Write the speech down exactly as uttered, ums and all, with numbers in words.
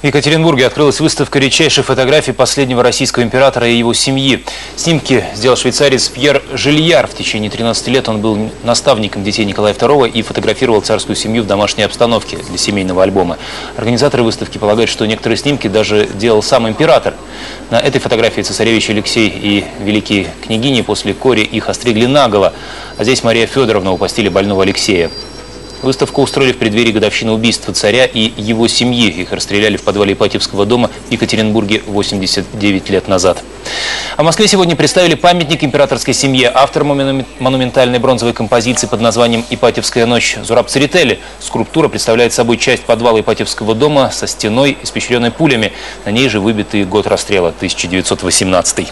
В Екатеринбурге открылась выставка редчайших фотографий последнего российского императора и его семьи. Снимки сделал швейцарец Пьер Жильяр. В течение тринадцати лет он был наставником детей Николая Второго и фотографировал царскую семью в домашней обстановке для семейного альбома. Организаторы выставки полагают, что некоторые снимки даже делал сам император. На этой фотографии цесаревич Алексей и великие княгини после кори их остригли наголо. А здесь Мария Федоровна упастили больного Алексея. Выставку устроили в преддверии годовщины убийства царя и его семьи. Их расстреляли в подвале Ипатьевского дома в Екатеринбурге восемьдесят девять лет назад. А в Москве сегодня представили памятник императорской семье. Автор монументальной бронзовой композиции под названием «Ипатьевская ночь» Зураб Церетели. Скульптура представляет собой часть подвала Ипатьевского дома со стеной, испещренной пулями. На ней же выбитый год расстрела – тысяча девятьсот восемнадцатый.